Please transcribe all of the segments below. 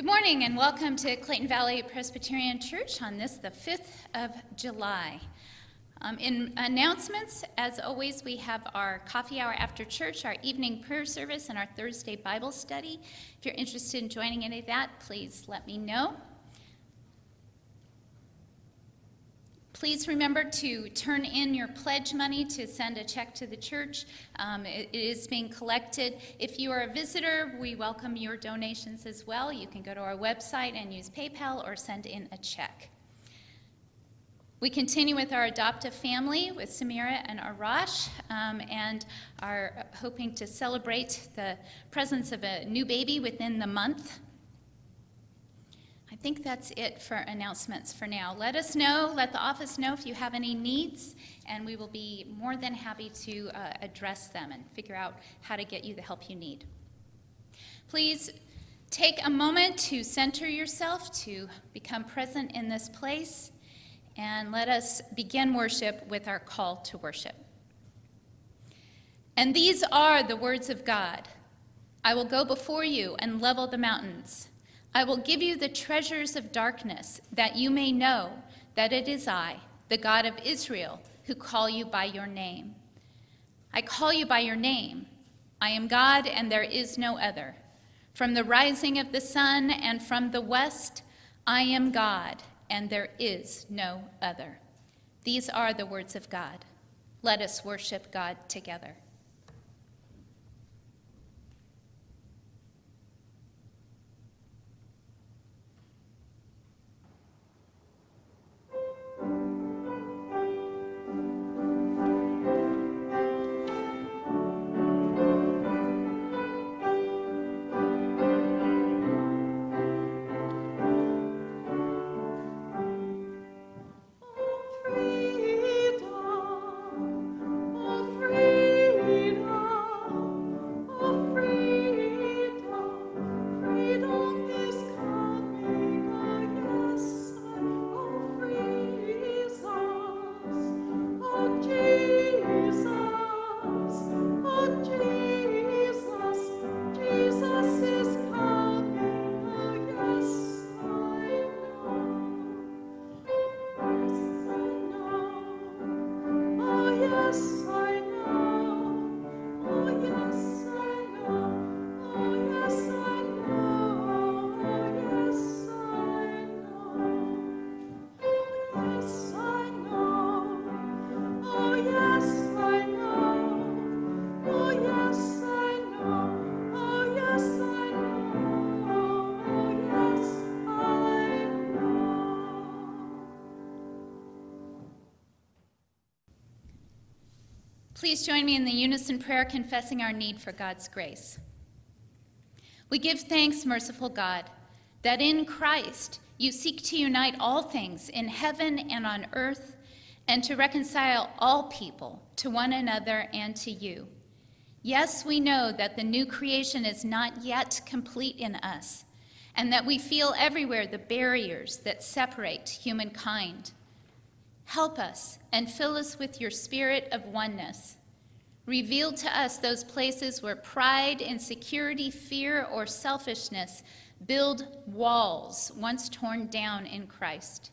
Good morning and welcome to Clayton Valley Presbyterian Church on this, the 5th of July. In announcements, as always, we have our coffee hour after church, our evening prayer service, and our Thursday Bible study. If you're interested in joining any of that, please let me know. Please remember to turn in your pledge money to send a check to the church. It is being collected. If you are a visitor, we welcome your donations as well. You can go to our website and use PayPal or send in a check. We continue with our adoptive family with Samira and Arash and are hoping to celebrate the presence of a new baby within the month. I think that's it for announcements for now. Let us know, let the office know if you have any needs, and we will be more than happy to address them and figure out how to get you the help you need. Please take a moment to center yourself, to become present in this place. And let us begin worship with our call to worship. And these are the words of God. I will go before you and level the mountains. I will give you the treasures of darkness, that you may know that it is I, the God of Israel, who call you by your name. I call you by your name. I am God, and there is no other. From the rising of the sun and from the west, I am God, and there is no other. These are the words of God. Let us worship God together. Please join me in the unison prayer confessing our need for God's grace. We give thanks, merciful God, that in Christ you seek to unite all things in heaven and on earth, and to reconcile all people to one another and to you. Yes, we know that the new creation is not yet complete in us, and that we feel everywhere the barriers that separate humankind. Help us and fill us with your spirit of oneness. Reveal to us those places where pride, insecurity, fear, or selfishness build walls once torn down in Christ.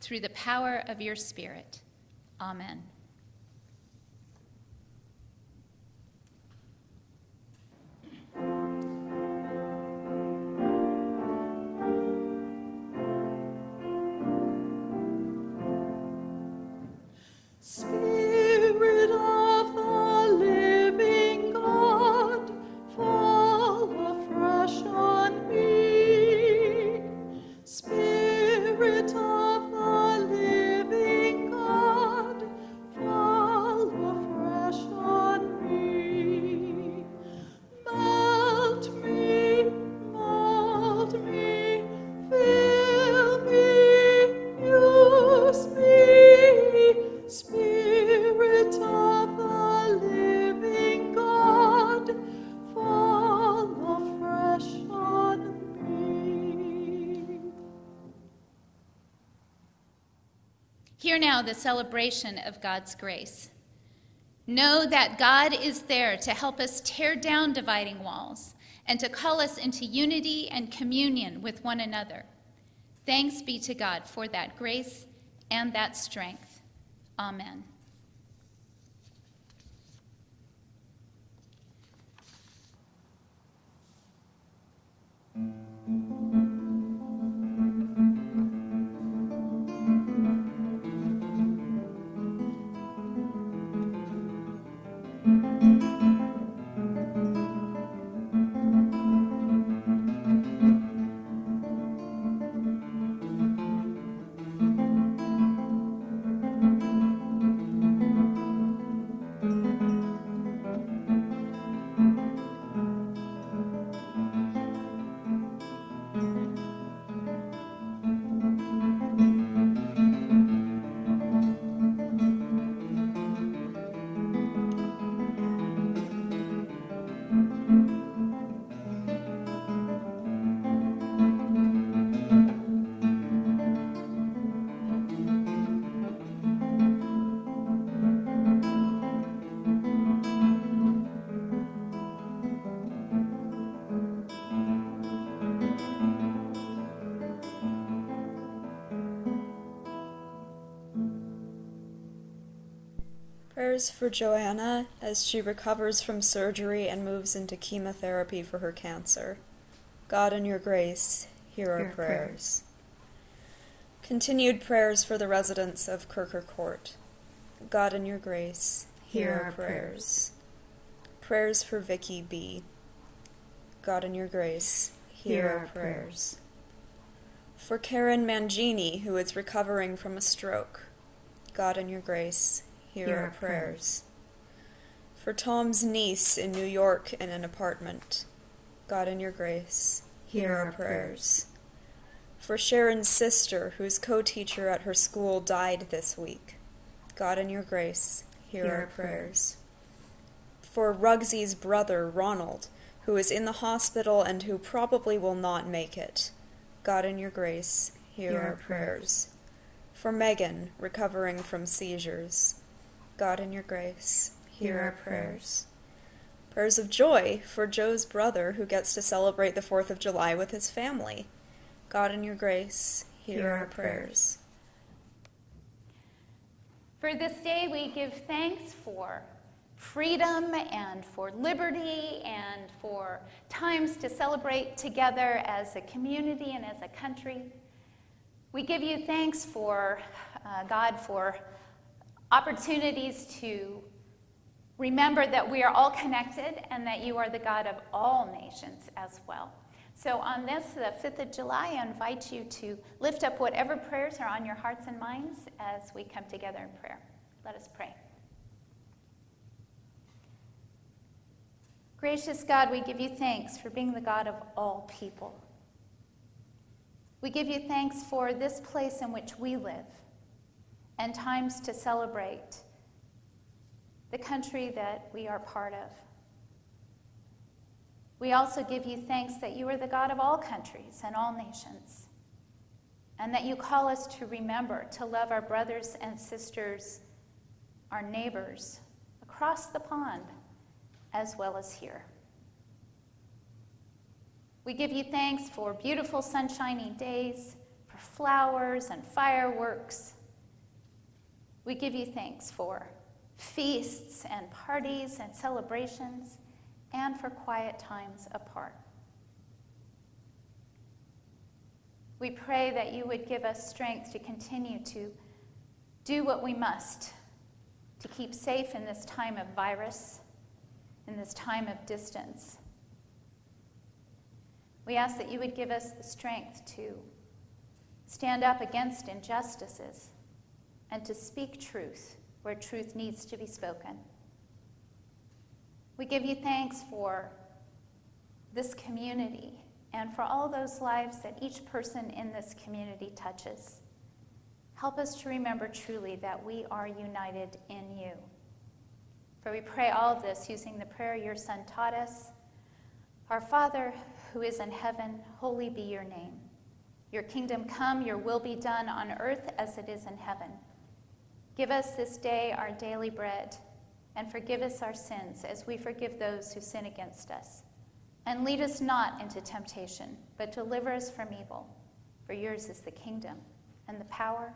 Through the power of your spirit. Amen. Spirit of the living God, fall afresh on me. Spirit of the living God, fall afresh on me. Melt me, fill me, use me. Spirit of the living God, fall afresh on me. Hear now the celebration of God's grace. Know that God is there to help us tear down dividing walls and to call us into unity and communion with one another. Thanks be to God for that grace and that strength. Amen. For Joanna as she recovers from surgery and moves into chemotherapy for her cancer. God, in your grace, hear our prayers. Continued prayers for the residents of Kirker Court. God, in your grace, hear our prayers. Prayers for Vicky B. God, in your grace, hear our prayers. For Karen Mangini, who is recovering from a stroke. God, in your grace, hear our prayers. For Tom's niece in New York in an apartment, God, in your grace, hear our prayers. For Sharon's sister, whose co-teacher at her school died this week, God, in your grace, hear our prayers. For Ruggsy's brother, Ronald, who is in the hospital and who probably will not make it, God, in your grace, hear our prayers. For Megan, recovering from seizures, God, in your grace, hear our prayers. Prayers of joy for Joe's brother, who gets to celebrate the 4th of July with his family. God, in your grace, hear our prayers. For this day we give thanks for freedom and for liberty and for times to celebrate together as a community and as a country. We give you thanks for, God, for opportunities to remember that we are all connected and that you are the God of all nations as well. So on this, the 5th of July, I invite you to lift up whatever prayers are on your hearts and minds as we come together in prayer. Let us pray. Gracious God, we give you thanks for being the God of all people. We give you thanks for this place in which we live, and times to celebrate the country that we are part of. We also give you thanks that you are the God of all countries and all nations, and that you call us to remember to love our brothers and sisters, our neighbors across the pond, as well as here. We give you thanks for beautiful sunshiny days, for flowers and fireworks. We give you thanks for feasts and parties and celebrations and for quiet times apart. We pray that you would give us strength to continue to do what we must to keep safe in this time of virus, in this time of distance. We ask that you would give us the strength to stand up against injustices and to speak truth where truth needs to be spoken. We give you thanks for this community and for all those lives that each person in this community touches. Help us to remember truly that we are united in you. For we pray all of this using the prayer your Son taught us. Our Father, who is in heaven, holy be your name. Your kingdom come, your will be done on earth as it is in heaven. Give us this day our daily bread, and forgive us our sins as we forgive those who sin against us. And lead us not into temptation, but deliver us from evil. For yours is the kingdom, and the power,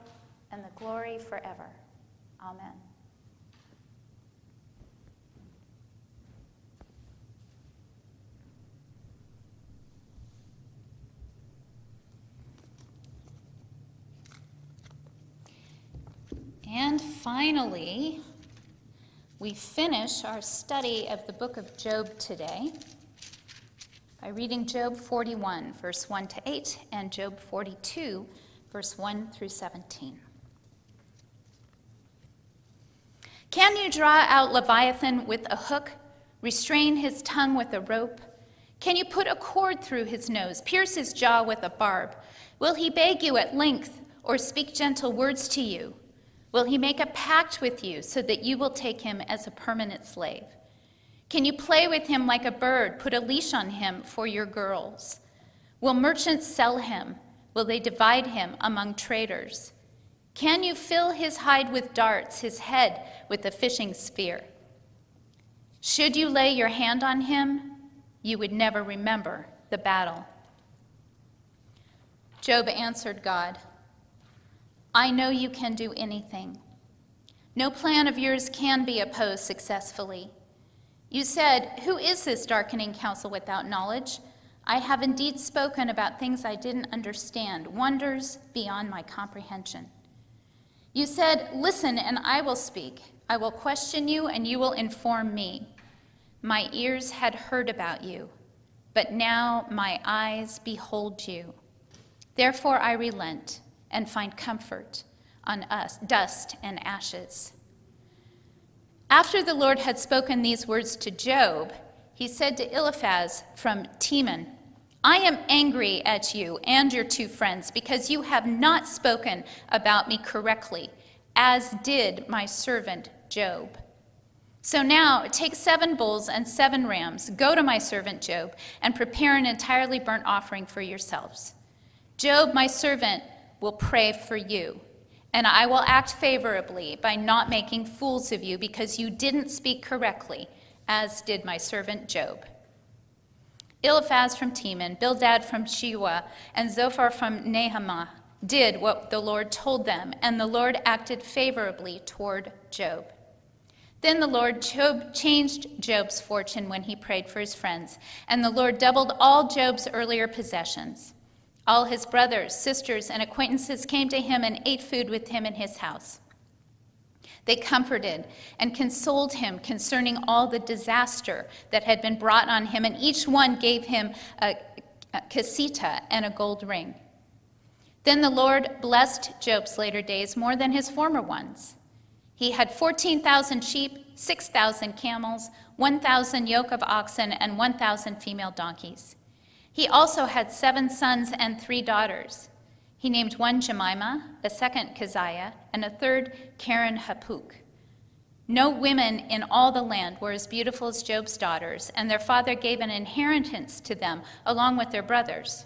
and the glory forever. Amen. And finally, we finish our study of the book of Job today by reading Job 41, verse 1 to 8, and Job 42, verse 1 through 17. Can you draw out Leviathan with a hook, restrain his tongue with a rope? Can you put a cord through his nose, pierce his jaw with a barb? Will he beg you at length, or speak gentle words to you? Will he make a pact with you so that you will take him as a permanent slave? Can you play with him like a bird, put a leash on him for your girls? Will merchants sell him? Will they divide him among traders? Can you fill his hide with darts, his head with a fishing spear? Should you lay your hand on him, you would never remember the battle. Job answered God, I know you can do anything. No plan of yours can be opposed successfully. You said, who is this darkening counsel without knowledge? I have indeed spoken about things I didn't understand, wonders beyond my comprehension. You said, listen and I will speak. I will question you and you will inform me. My ears had heard about you, but now my eyes behold you. Therefore I relent and find comfort on us, dust and ashes. After the Lord had spoken these words to Job, he said to Eliphaz from Teman, I am angry at you and your two friends because you have not spoken about me correctly, as did my servant Job. So now take 7 bulls and 7 rams, go to my servant Job, and prepare an entirely burnt offering for yourselves. Job, my servant, will pray for you. And I will act favorably by not making fools of you because you didn't speak correctly, as did my servant Job. Eliphaz from Teman, Bildad from Shewa, and Zophar from Nahamah did what the Lord told them, and the Lord acted favorably toward Job. Then the Lord changed Job's fortune when he prayed for his friends, and the Lord doubled all Job's earlier possessions. All his brothers, sisters, and acquaintances came to him and ate food with him in his house. They comforted and consoled him concerning all the disaster that had been brought on him, and each one gave him a casita and a gold ring. Then the Lord blessed Job's later days more than his former ones. He had 14,000 sheep, 6,000 camels, 1,000 yoke of oxen, and 1,000 female donkeys. He also had 7 sons and 3 daughters. He named one Jemima, a second Keziah, and a third Karen Hapuk. No women in all the land were as beautiful as Job's daughters, and their father gave an inheritance to them along with their brothers.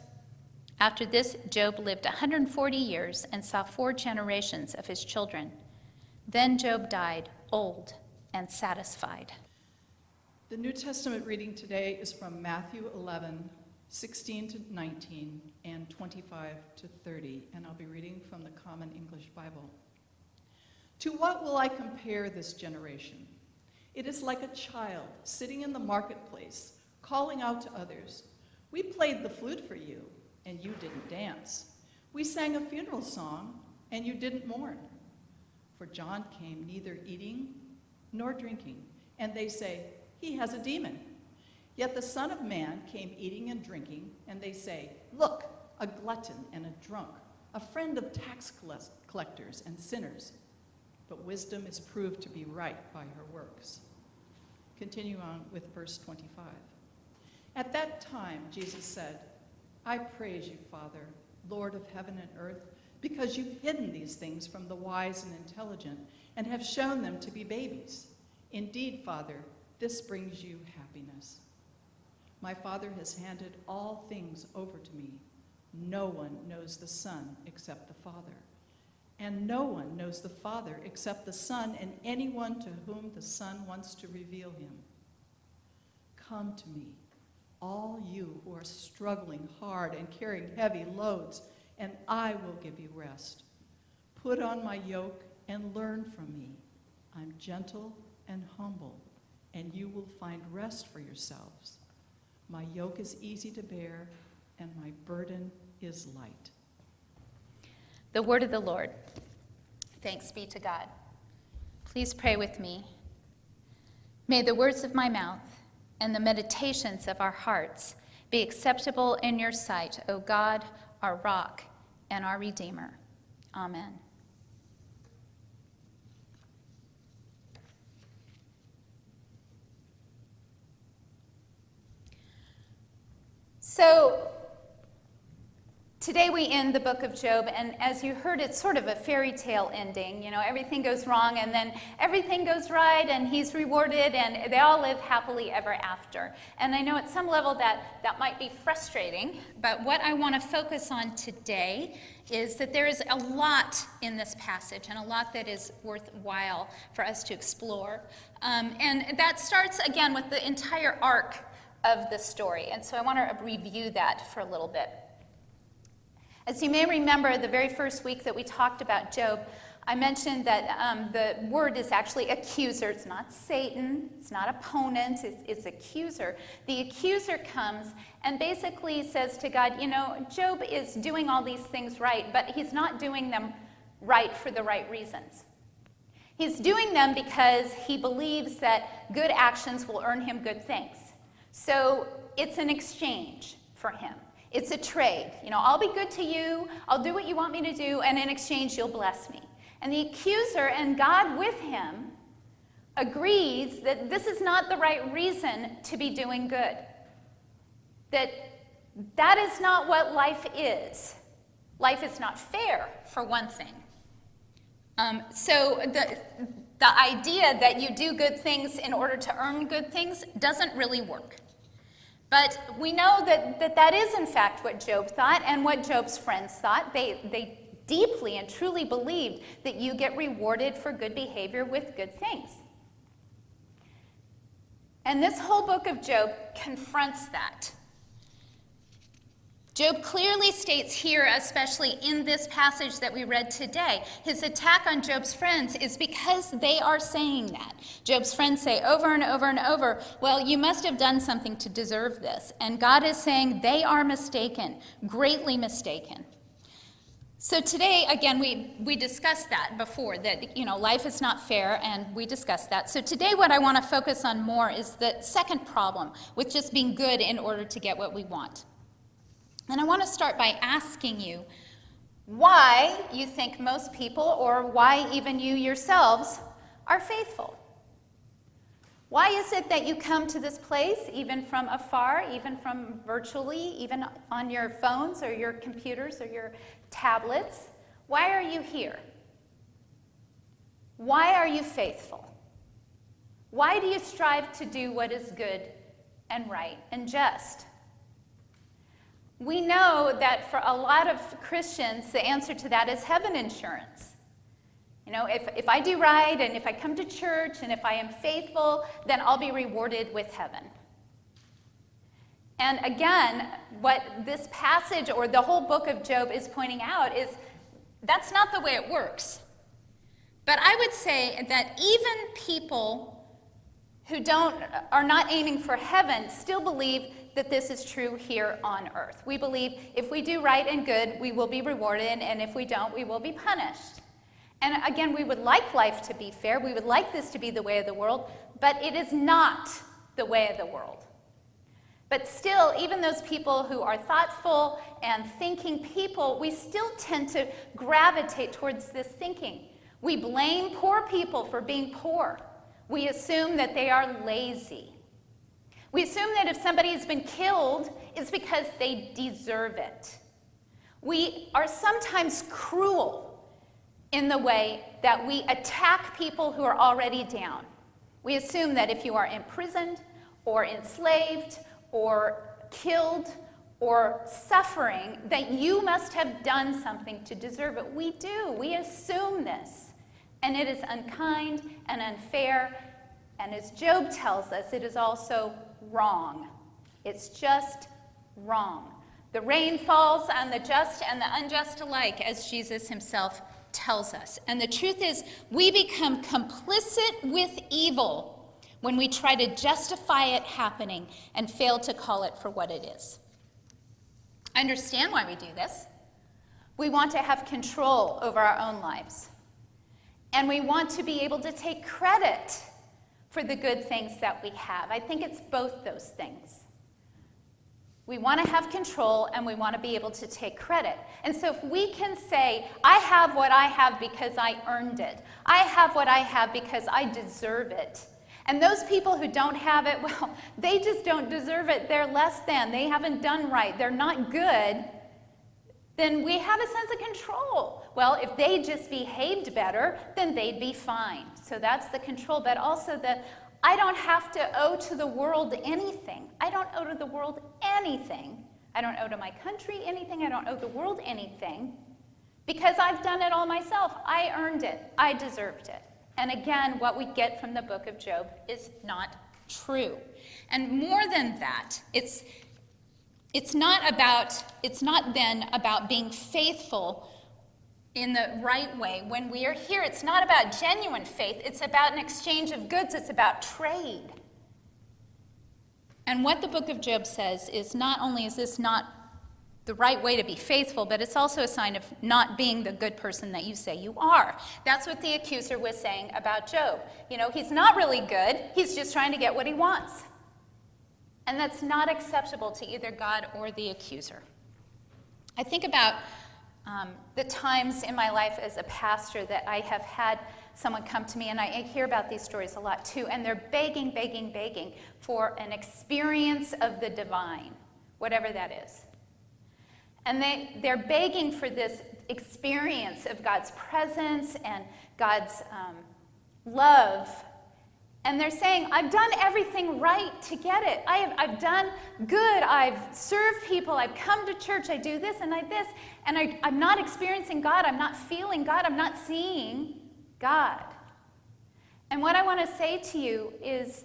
After this, Job lived 140 years and saw 4 generations of his children. Then Job died old and satisfied. The New Testament reading today is from Matthew 11, 16 to 19, and 25 to 30, and I'll be reading from the Common English Bible. To what will I compare this generation? It is like a child sitting in the marketplace, calling out to others, we played the flute for you, and you didn't dance. We sang a funeral song, and you didn't mourn. For John came neither eating nor drinking, and they say, he has a demon. Yet the Son of Man came eating and drinking, and they say, look, a glutton and a drunk, a friend of tax collectors and sinners. But wisdom is proved to be right by her works. Continue on with verse 25. At that time, Jesus said, I praise you, Father, Lord of heaven and earth, because you've hidden these things from the wise and intelligent and have shown them to be babies. Indeed, Father, this brings you happiness. My Father has handed all things over to me. No one knows the Son except the Father. And no one knows the Father except the Son and anyone to whom the Son wants to reveal him. Come to me, all you who are struggling hard and carrying heavy loads, and I will give you rest. Put on my yoke and learn from me. I'm gentle and humble, and you will find rest for yourselves. My yoke is easy to bear, and my burden is light. The word of the Lord. Thanks be to God. Please pray with me. May the words of my mouth and the meditations of our hearts be acceptable in your sight, O God, our rock and our Redeemer. Amen. So today we end the book of Job, and as you heard, it's sort of a fairy tale ending. You know, everything goes wrong, and then everything goes right, and he's rewarded, and they all live happily ever after. And I know at some level that might be frustrating, but what I want to focus on today is that there is a lot in this passage, and a lot that is worthwhile for us to explore. And that starts, again, with the entire arc of the story, and so I want to review that for a little bit. As you may remember, the very first week that we talked about Job, I mentioned that the word is actually accuser. It's not Satan, it's not opponent, it's accuser. The accuser comes and basically says to God, you know, Job is doing all these things right, but he's not doing them right for the right reasons. He's doing them because he believes that good actions will earn him good things. So it's an exchange for him. It's a trade. You know, I'll be good to you, I'll do what you want me to do, and in exchange you'll bless me. And the accuser, and God with him, agrees that this is not the right reason to be doing good. That is not what life is. Life is not fair, for one thing. So the idea that you do good things in order to earn good things doesn't really work. But we know that is in fact what Job thought and what Job's friends thought. They deeply and truly believed that you get rewarded for good behavior with good things. And this whole book of Job confronts that. Job clearly states here, especially in this passage that we read today, his attack on Job's friends is because they are saying that. Job's friends say over and over and over, well, you must have done something to deserve this. And God is saying they are mistaken, greatly mistaken. So today, again, we discussed that before, that, you know, life is not fair, and we discussed that. So today what I want to focus on more is the second problem with just being good in order to get what we want. And I want to start by asking you why you think most people, or why even you yourselves, are faithful. Why is it that you come to this place, even from afar, even from virtually, even on your phones or your computers or your tablets? Why are you here? Why are you faithful? Why do you strive to do what is good and right and just? We know that for a lot of Christians, the answer to that is heaven insurance. You know, if I do right, and if I come to church, and if I am faithful, then I'll be rewarded with heaven. And again, what this passage or the whole book of Job is pointing out is that's not the way it works. But I would say that even people who are not aiming for heaven still believe that this is true here on earth. We believe if we do right and good, we will be rewarded, and if we don't, we will be punished. And again, we would like life to be fair, we would like this to be the way of the world, but it is not the way of the world. But still, even those people who are thoughtful and thinking people, we still tend to gravitate towards this thinking. We blame poor people for being poor. We assume that they are lazy. We assume that if somebody has been killed, it's because they deserve it. We are sometimes cruel in the way that we attack people who are already down. We assume that if you are imprisoned or enslaved or killed or suffering, that you must have done something to deserve it. We do. We assume this. And it is unkind and unfair. And as Job tells us, it is also wrong. It's just wrong. The rain falls on the just and the unjust alike, as Jesus himself tells us. And the truth is, we become complicit with evil when we try to justify it happening and fail to call it for what it is. I understand why we do this. We want to have control over our own lives. And we want to be able to take credit for the good things that we have. I think it's both those things. We want to have control and we want to be able to take credit. And so if we can say, I have what I have because I earned it. I have what I have because I deserve it. And those people who don't have it, well, they just don't deserve it. They're less than. They haven't done right. They're not good. Then we have a sense of control. Well, if they just behaved better, then they'd be fine. So that's the control, but also the, I don't have to owe to the world anything. I don't owe to the world anything. I don't owe to my country anything. I don't owe the world anything because I've done it all myself. I earned it. I deserved it. And again, what we get from the book of Job is not true. And more than that, it's not then about being faithful in the right way when we are here. It's not about genuine faith. It's about an exchange of goods. It's about trade. And what the book of Job says is not only is this not the right way to be faithful, but it's also a sign of not being the good person that you say you are. That's what the accuser was saying about Job. You know, he's not really good. He's just trying to get what he wants. And that's not acceptable to either God or the accuser. I think about the times in my life as a pastor that I have had someone come to me, and I hear about these stories a lot too, and they're begging for an experience of the divine, whatever that is. And they're begging for this experience of God's presence and God's love. And they're saying, I've done everything right to get it. I've done good. I've served people. I've come to church. I do this and I this. And I'm not experiencing God. I'm not feeling God. I'm not seeing God. And what I want to say to you is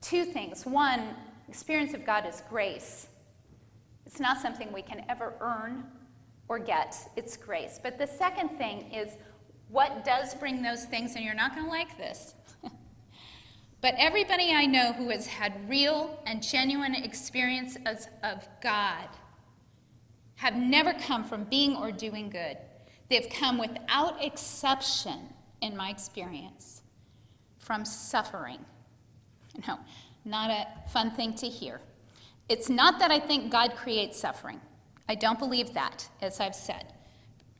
two things. One, experience of God is grace. It's not something we can ever earn or get. It's grace. But the second thing is what does bring those things, and you're not going to like this. But everybody I know who has had real and genuine experiences of God have never come from being or doing good. They've come without exception, in my experience, from suffering. No, not a fun thing to hear. It's not that I think God creates suffering. I don't believe that, as I've said.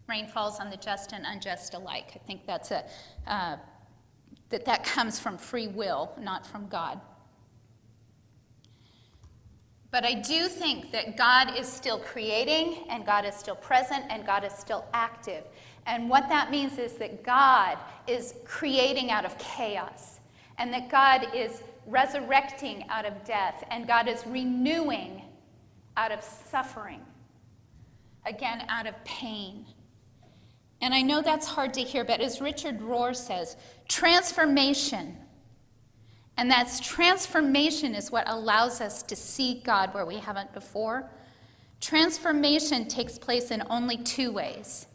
Rain falls on the just and unjust alike. I think that's that comes from free will, not from God. But I do think that God is still creating, and God is still present, and God is still active. And what that means is that God is creating out of chaos, and that God is resurrecting out of death, and God is renewing out of suffering, again, out of pain. And I know that's hard to hear, but as Richard Rohr says, transformation. And that's transformation is what allows us to see God where we haven't before. Transformation takes place in only two ways,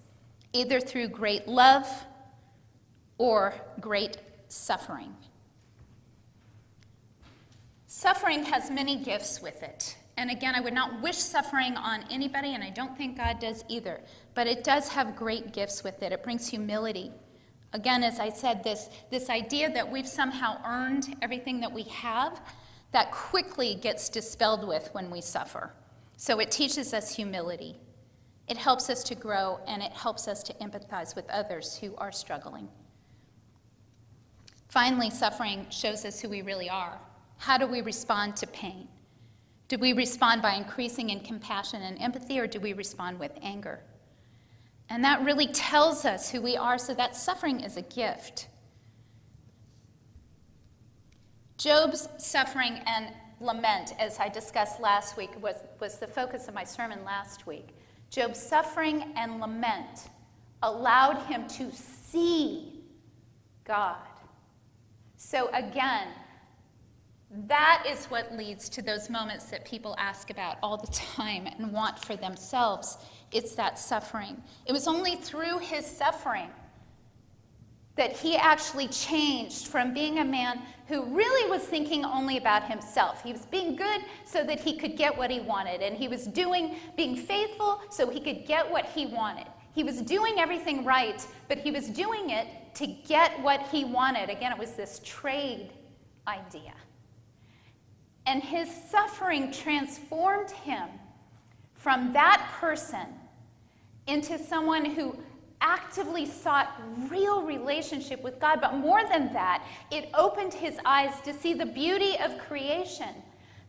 either through great love or great suffering. Suffering has many gifts with it. And again, I would not wish suffering on anybody, and I don't think God does either. But it does have great gifts with it. It brings humility. Again, as I said, this idea that we've somehow earned everything that we have, that quickly gets dispelled with when we suffer. So it teaches us humility. It helps us to grow, and it helps us to empathize with others who are struggling. Finally, suffering shows us who we really are. How do we respond to pain? Do we respond by increasing in compassion and empathy, or do we respond with anger? And that really tells us who we are, so that suffering is a gift. Job's suffering and lament, as I discussed last week, was the focus of my sermon last week. Job's suffering and lament allowed him to see God. So again, That is what leads to those moments that people ask about all the time and want for themselves. It's that suffering. It was only through his suffering that he actually changed from being a man who really was thinking only about himself. He was being good so that he could get what he wanted, and he was being faithful so he could get what he wanted. He was doing everything right, but he was doing it to get what he wanted. Again, it was this trade idea. And his suffering transformed him from that person into someone who actively sought real relationship with God. But more than that, it opened his eyes to see the beauty of creation.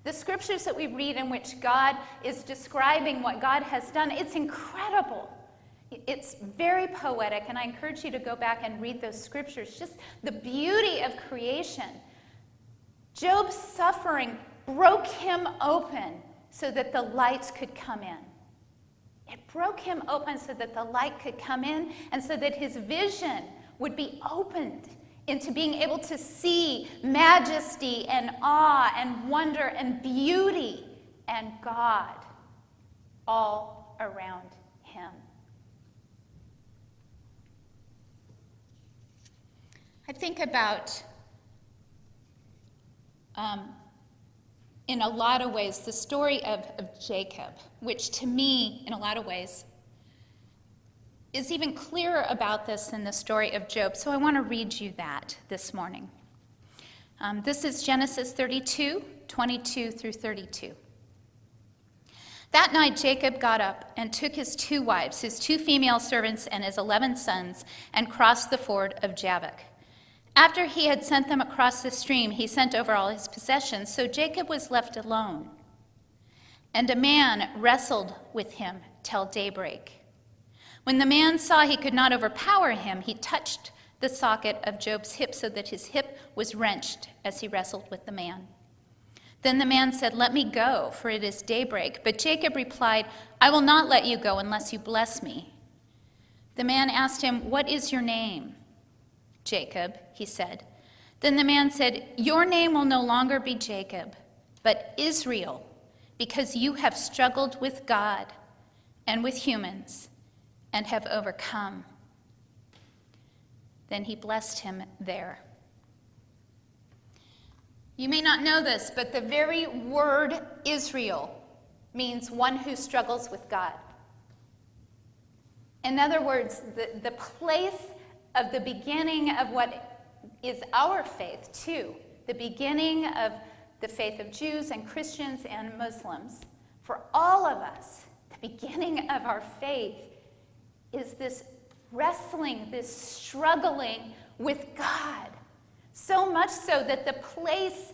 The scriptures that we read in which God is describing what God has done, it's incredible. It's very poetic, and I encourage you to go back and read those scriptures. Just the beauty of creation. Job's suffering broke him open so that the light could come in. It broke him open so that the light could come in and so that his vision would be opened into being able to see majesty and awe and wonder and beauty and God all around him. I think about, in a lot of ways, the story of Jacob, which to me, in a lot of ways, is even clearer about this than the story of Job. So I want to read you that this morning. This is Genesis 32, 22 through 32. That night Jacob got up and took his 2 wives, his 2 female servants, and his 11 sons, and crossed the ford of Jabbok. After he had sent them across the stream, he sent over all his possessions, so Jacob was left alone. And a man wrestled with him till daybreak. When the man saw he could not overpower him, he touched the socket of Job's hip so that his hip was wrenched as he wrestled with the man. Then the man said, "Let me go, for it is daybreak." But Jacob replied, "I will not let you go unless you bless me." The man asked him, "What is your name?" "Jacob," he said. Then the man said, "Your name will no longer be Jacob, but Israel, because you have struggled with God and with humans and have overcome." Then he blessed him there. You may not know this, but the very word Israel means one who struggles with God. In other words, the place of the beginning of what is our faith too, the beginning of the faith of Jews and Christians and Muslims. For all of us, the beginning of our faith is this wrestling, this struggling with God. So much so that the place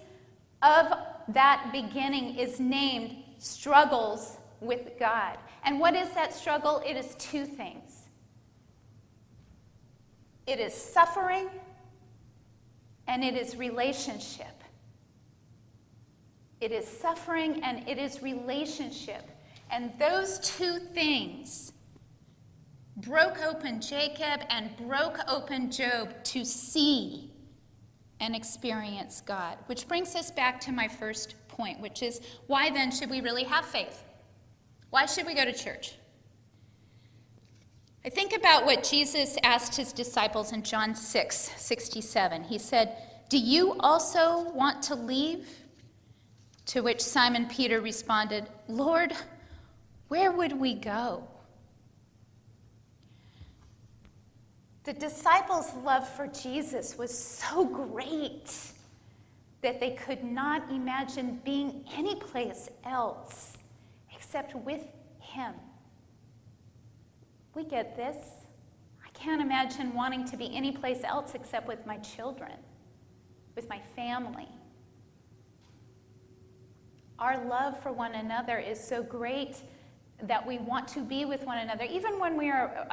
of that beginning is named struggles with God. And what is that struggle? It is 2 things. It is suffering, and it is relationship. It is suffering, and it is relationship. And those 2 things broke open Jacob and broke open Job to see and experience God. Which brings us back to my first point, which is, why then should we really have faith? Why should we go to church? I think about what Jesus asked his disciples in John 6, 67. He said, "Do you also want to leave?" To which Simon Peter responded, "Lord, where would we go?" The disciples' love for Jesus was so great that they could not imagine being any place else except with him. We get this. I can't imagine wanting to be anyplace else except with my children, with my family. Our love for one another is so great that we want to be with one another, even when we are,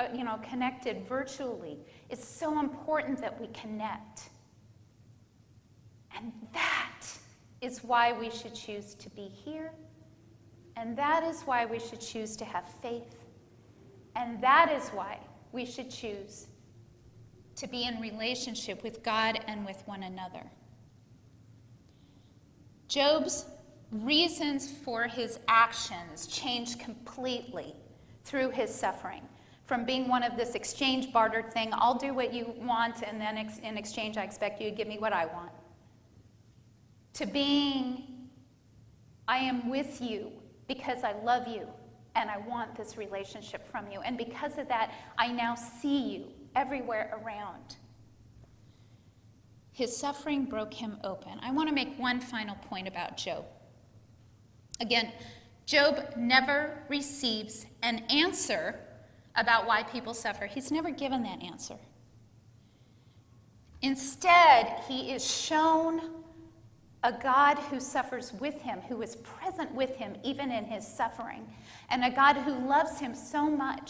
connected virtually. It's so important that we connect. And that is why we should choose to be here, and that is why we should choose to have faith. And that is why we should choose to be in relationship with God and with one another. Job's reasons for his actions changed completely through his suffering, from being one of this exchange barter thing, I'll do what you want, and then in exchange I expect you to give me what I want, to being, I am with you because I love you and I want this relationship from you. And because of that, I now see you everywhere around. His suffering broke him open. I want to make one final point about Job. Again, Job never receives an answer about why people suffer. He's never given that answer. Instead, he is shown a God who suffers with him, who is present with him even in his suffering, and a God who loves him so much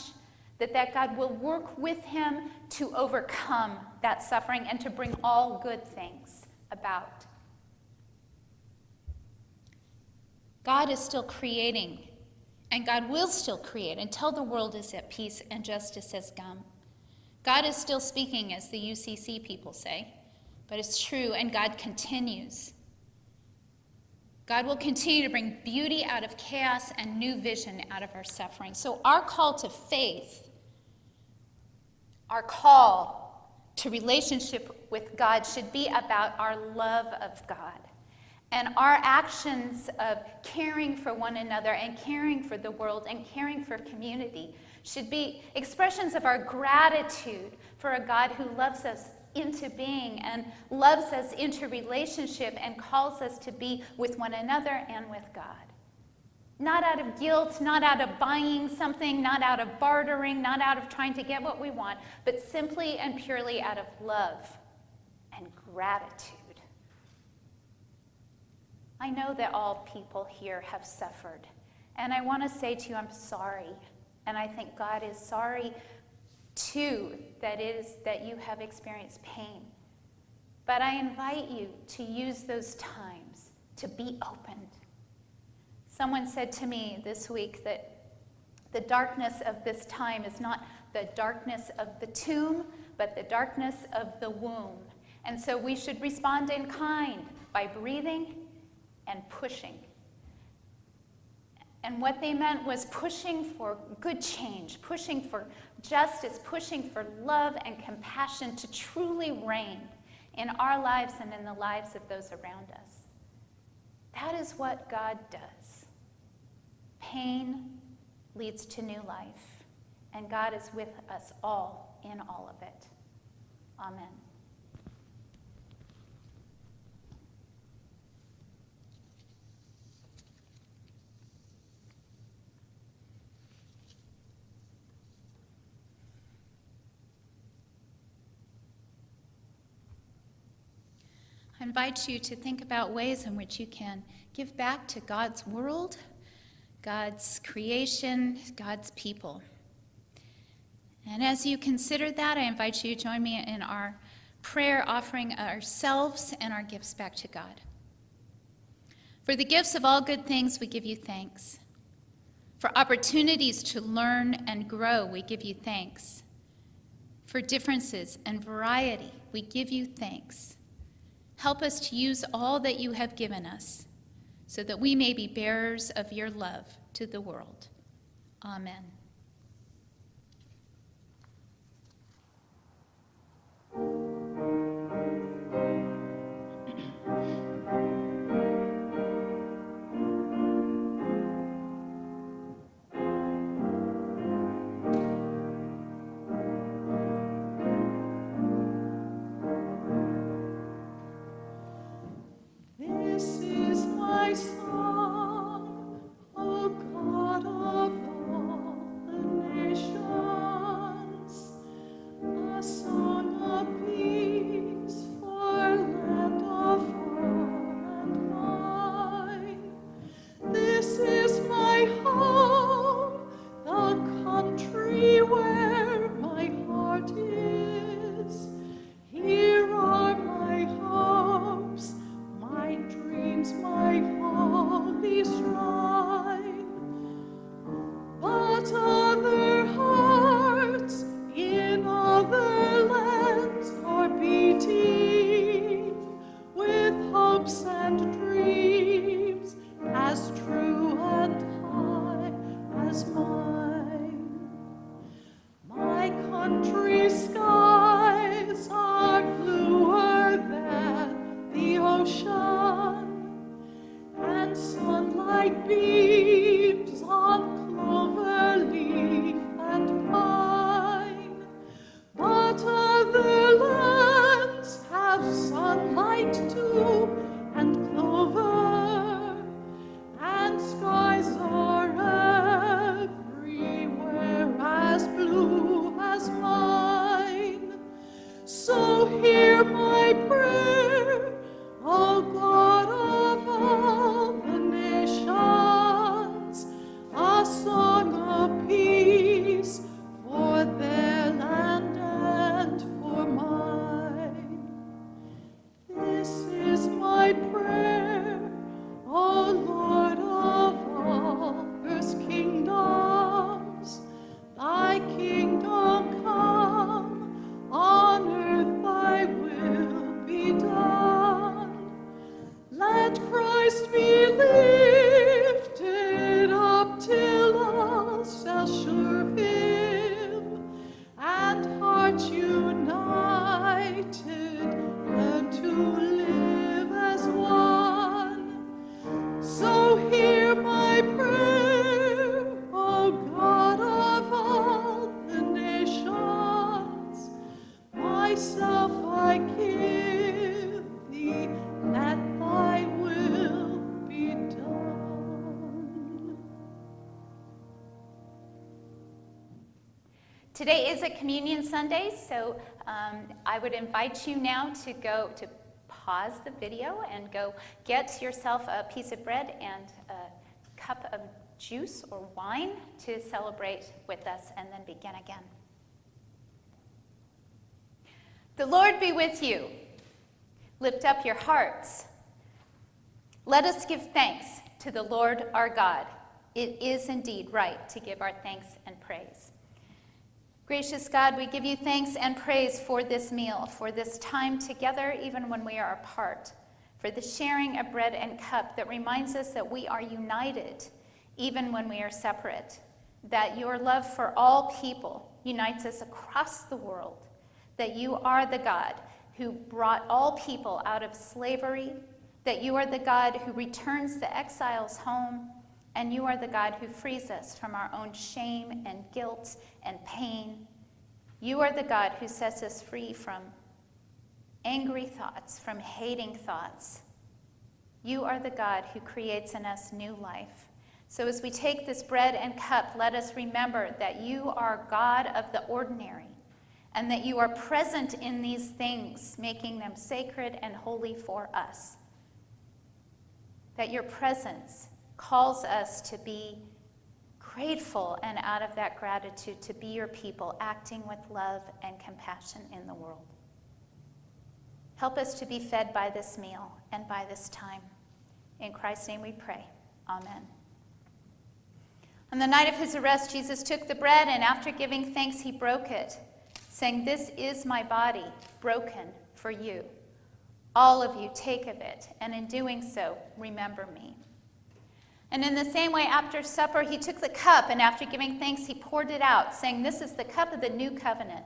that that God will work with him to overcome that suffering and to bring all good things about. God is still creating, and God will still create until the world is at peace and justice has come. God is still speaking, as the UCC people say, but it's true, and God continues. God will continue to bring beauty out of chaos and new vision out of our suffering. So our call to faith, our call to relationship with God should be about our love of God and our actions of caring for one another and caring for the world and caring for community should be expressions of our gratitude for a God who loves us into being and loves us into relationship and calls us to be with one another and with God. Not out of guilt, not out of buying something, not out of bartering, not out of trying to get what we want, but simply and purely out of love and gratitude. I know that all people here have suffered, and I want to say to you, I'm sorry, and I think God is sorry too, that is that you have experienced pain. But I invite you to use those times to be opened. Someone said to me this week that the darkness of this time is not the darkness of the tomb, but the darkness of the womb. And so we should respond in kind by breathing and pushing. And what they meant was pushing for good change, pushing for justice, pushing for love and compassion to truly reign in our lives and in the lives of those around us. That is what God does. Pain leads to new life, and God is with us all in all of it. Amen. I invite you to think about ways in which you can give back to God's world, God's creation, God's people. And as you consider that, I invite you to join me in our prayer offering ourselves and our gifts back to God. For the gifts of all good things, we give you thanks. For opportunities to learn and grow, we give you thanks. For differences and variety, we give you thanks. Help us to use all that you have given us so that we may be bearers of your love to the world. Amen. Song, O God of all, Today is a Communion Sunday, so I would invite you now to go to pause the video and go get yourself a piece of bread and a cup of juice or wine to celebrate with us and then begin again. The Lord be with you. Lift up your hearts. Let us give thanks to the Lord our God. It is indeed right to give our thanks and praise. Gracious God, we give you thanks and praise for this meal, for this time together, even when we are apart, for the sharing of bread and cup that reminds us that we are united, even when we are separate, that your love for all people unites us across the world, that you are the God who brought all people out of slavery, that you are the God who returns the exiles home, and you are the God who frees us from our own shame and guilt and pain. You are the God who sets us free from angry thoughts, from hating thoughts. You are the God who creates in us new life. So as we take this bread and cup, let us remember that you are God of the ordinary and that you are present in these things, making them sacred and holy for us. That your presence calls us to be grateful, and out of that gratitude to be your people, acting with love and compassion in the world. Help us to be fed by this meal and by this time. In Christ's name we pray. Amen. On the night of his arrest, Jesus took the bread, and after giving thanks, he broke it, saying, "This is my body, broken for you. All of you take of it, and in doing so, remember me." And in the same way, after supper, he took the cup, and after giving thanks, he poured it out, saying, "This is the cup of the new covenant,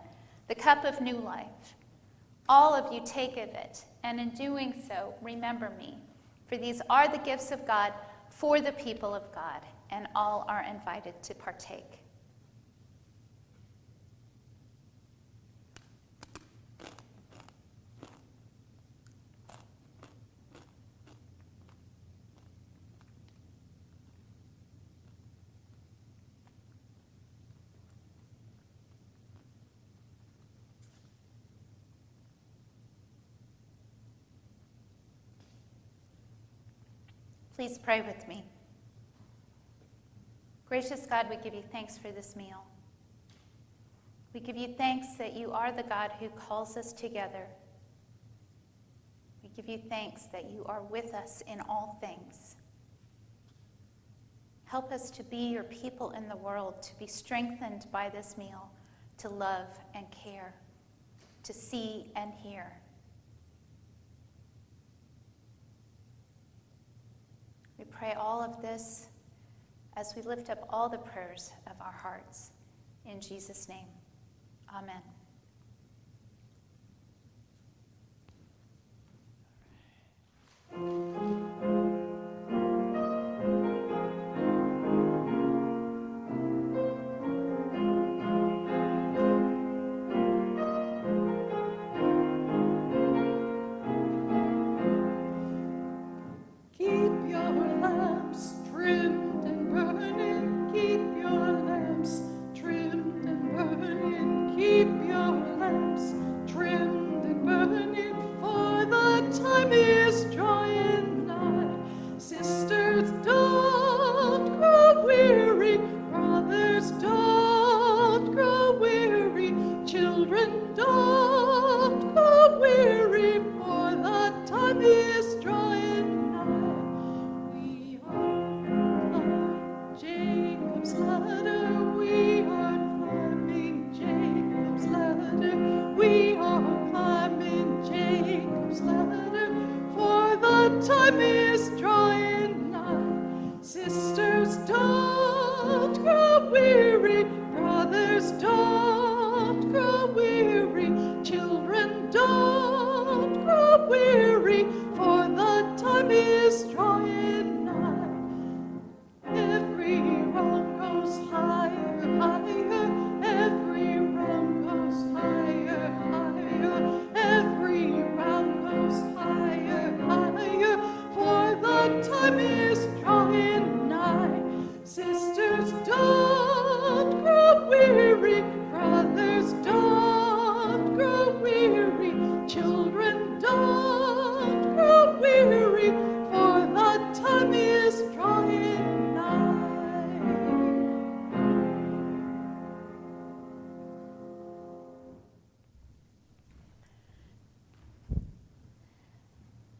the cup of new life. All of you take of it, and in doing so, remember me. For these are the gifts of God for the people of God, and all are invited to partake." Please pray with me. Gracious God, we give you thanks for this meal. We give you thanks that you are the God who calls us together. We give you thanks that you are with us in all things. Help us to be your people in the world, to be strengthened by this meal, to love and care, to see and hear. We pray all of this as we lift up all the prayers of our hearts. In Jesus' name, amen.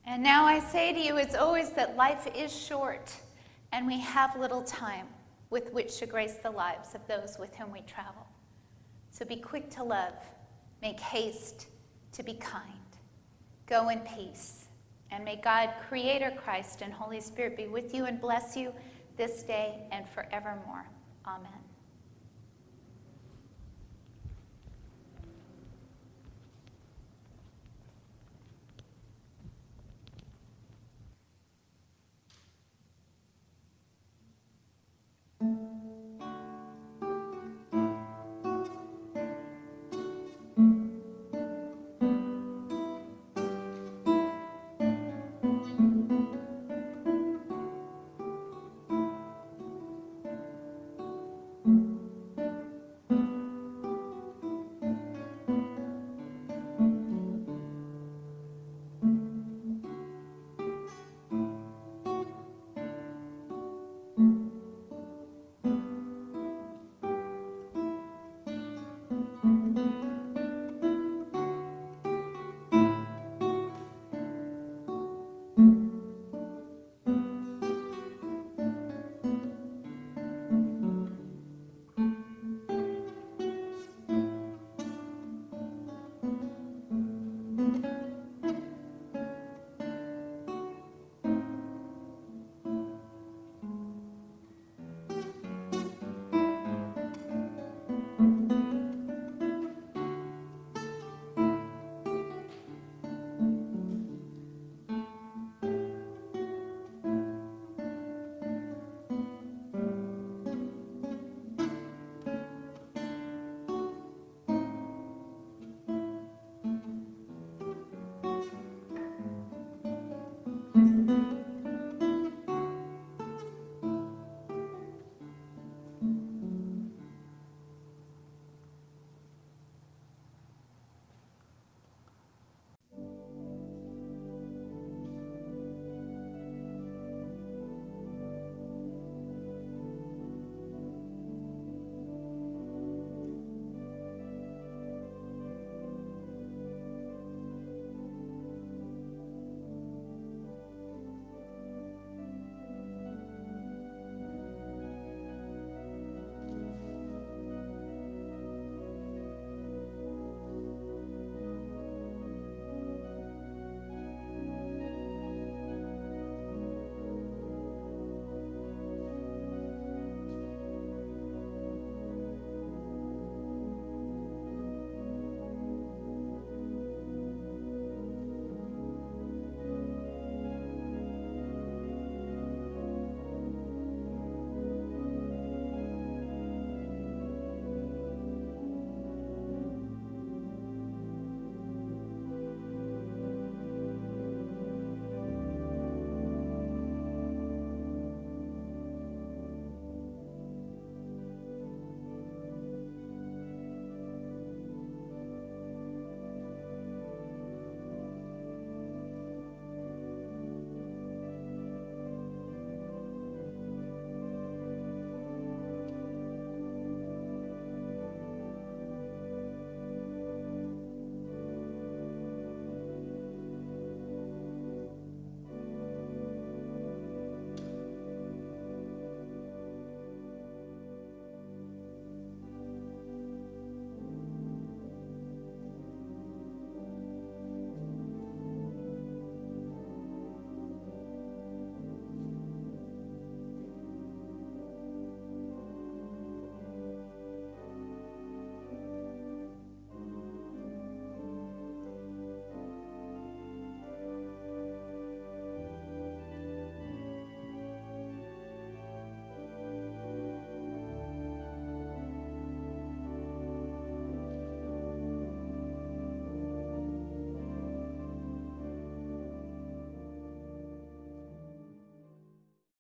And now I say to you, as always, that life is short, and we have little time with which to grace the lives of those with whom we travel. So be quick to love, make haste to be kind. Go in peace, and may God, Creator, Christ, and Holy Spirit be with you and bless you this day and forevermore. Amen.